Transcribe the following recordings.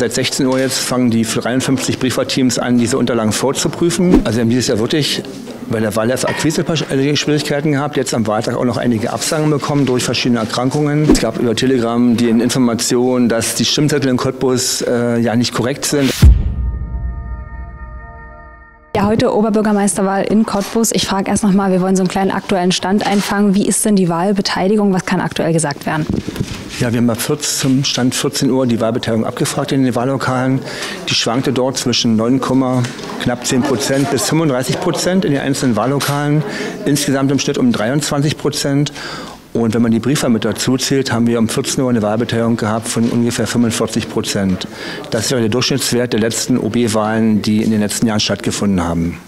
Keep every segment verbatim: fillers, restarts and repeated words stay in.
Seit sechzehn Uhr jetzt fangen die dreiundfünfzig Briefwahlteams an, diese Unterlagen vorzuprüfen. Also wir haben dieses Jahr wirklich bei der Wahl der Akquise Schwierigkeiten gehabt, jetzt am Wahltag auch noch einige Absagen bekommen durch verschiedene Erkrankungen. Es gab über Telegram die Information, dass die Stimmzettel in Cottbus äh, ja nicht korrekt sind. Ja, heute Oberbürgermeisterwahl in Cottbus. Ich frage erst noch mal, wir wollen so einen kleinen aktuellen Stand einfangen. Wie ist denn die Wahlbeteiligung? Was kann aktuell gesagt werden? Ja, wir haben zum Stand vierzehn Uhr die Wahlbeteiligung abgefragt in den Wahllokalen. Die schwankte dort zwischen neun, knapp zehn Prozent bis fünfunddreißig Prozent in den einzelnen Wahllokalen. Insgesamt im Schnitt um dreiundzwanzig Prozent. Und wenn man die Briefwahl mit dazu zählt, haben wir um vierzehn Uhr eine Wahlbeteiligung gehabt von ungefähr fünfundvierzig Prozent. Das wäre der Durchschnittswert der letzten O B-Wahlen, die in den letzten Jahren stattgefunden haben.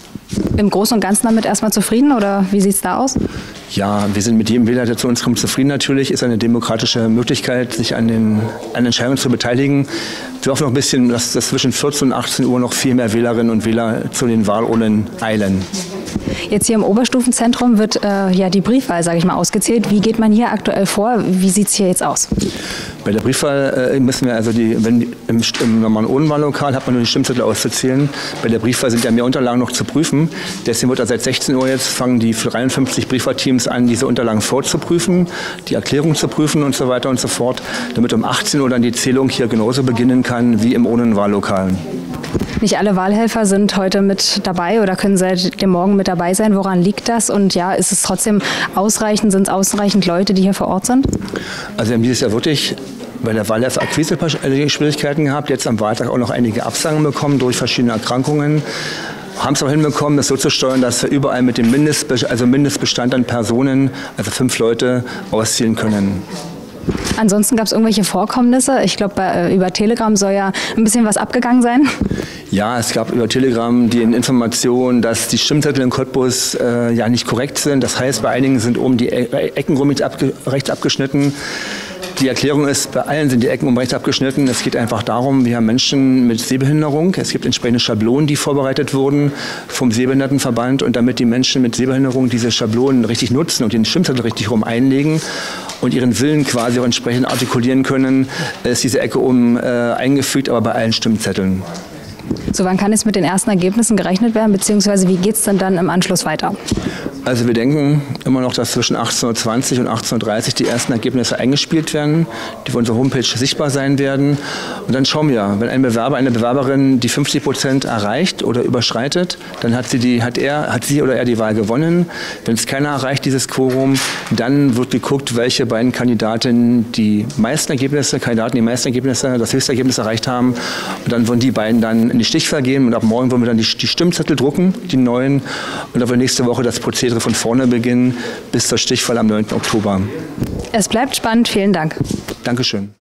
Im Großen und Ganzen damit erstmal zufrieden oder wie sieht es da aus? Ja, wir sind mit jedem Wähler, der zu uns kommt, zufrieden natürlich. Ist eine demokratische Möglichkeit, sich an den an Entscheidungen zu beteiligen. Wir hoffen noch ein bisschen, dass, dass zwischen vierzehn und achtzehn Uhr noch viel mehr Wählerinnen und Wähler zu den Wahlurnen eilen. Jetzt hier im Oberstufenzentrum wird äh, ja die Briefwahl, sage ich mal, ausgezählt. Wie geht man hier aktuell vor? Wie sieht es hier jetzt aus? Bei der Briefwahl äh, müssen wir also die, wenn im, im normalen Odenwahllokal hat man nur die Stimmzettel auszuzählen. Bei der Briefwahl sind ja mehr Unterlagen noch zu prüfen. Deswegen wird da seit sechzehn Uhr jetzt fangen die dreiundfünfzig Briefwahlteams an, diese Unterlagen vorzuprüfen, die Erklärung zu prüfen und so weiter und so fort, damit um achtzehn Uhr dann die Zählung hier genauso beginnen kann wie im Odenwahllokal. Nicht alle Wahlhelfer sind heute mit dabei oder können seit dem Morgen mit dabei sein. Woran liegt das? Und ja, ist es trotzdem ausreichend? Sind es ausreichend Leute, die hier vor Ort sind? Also wir haben dieses Jahr wirklich bei der Wahl der Akquise Schwierigkeiten gehabt. Jetzt am Wahltag auch noch einige Absagen bekommen durch verschiedene Erkrankungen. Haben es auch hinbekommen, das so zu steuern, dass wir überall mit dem Mindestbe- also Mindestbestand an Personen, also fünf Leute, ausziehen können. Ansonsten gab es irgendwelche Vorkommnisse? Ich glaube, über Telegram soll ja ein bisschen was abgegangen sein. Ja, es gab über Telegram die Information, dass die Stimmzettel in Cottbus äh, ja nicht korrekt sind. Das heißt, bei einigen sind oben die e Ecken rum abge rechts abgeschnitten. Die Erklärung ist, bei allen sind die Ecken um rechts abgeschnitten. Es geht einfach darum, wir haben Menschen mit Sehbehinderung. Es gibt entsprechende Schablonen, die vorbereitet wurden vom Sehbehindertenverband. Und damit die Menschen mit Sehbehinderung diese Schablonen richtig nutzen und den Stimmzettel richtig rum einlegen und ihren Willen quasi auch entsprechend artikulieren können, ist diese Ecke oben äh, eingefügt, aber bei allen Stimmzetteln. So, wann kann jetzt mit den ersten Ergebnissen gerechnet werden, beziehungsweise wie geht es denn dann im Anschluss weiter? Also wir denken immer noch, dass zwischen achtzehn Uhr zwanzig und achtzehn Uhr dreißig die ersten Ergebnisse eingespielt werden, die auf unserer Homepage sichtbar sein werden. Und dann schauen wir, wenn ein Bewerber, eine Bewerberin die fünfzig Prozent erreicht oder überschreitet, dann hat sie, die, hat, er, hat sie oder er die Wahl gewonnen. Wenn es keiner erreicht, dieses Quorum, dann wird geguckt, welche beiden Kandidatinnen die meisten Ergebnisse, Kandidaten die meisten Ergebnisse, das höchste Ergebnis erreicht haben. Und dann würden die beiden dann in die Stichwahl gehen und ab morgen wollen wir dann die, die Stimmzettel drucken, die neuen, und dann wird nächste Woche das Prozedere von vorne beginnen bis zur Stichwahl am neunten Oktober. Es bleibt spannend. Vielen Dank. Dankeschön.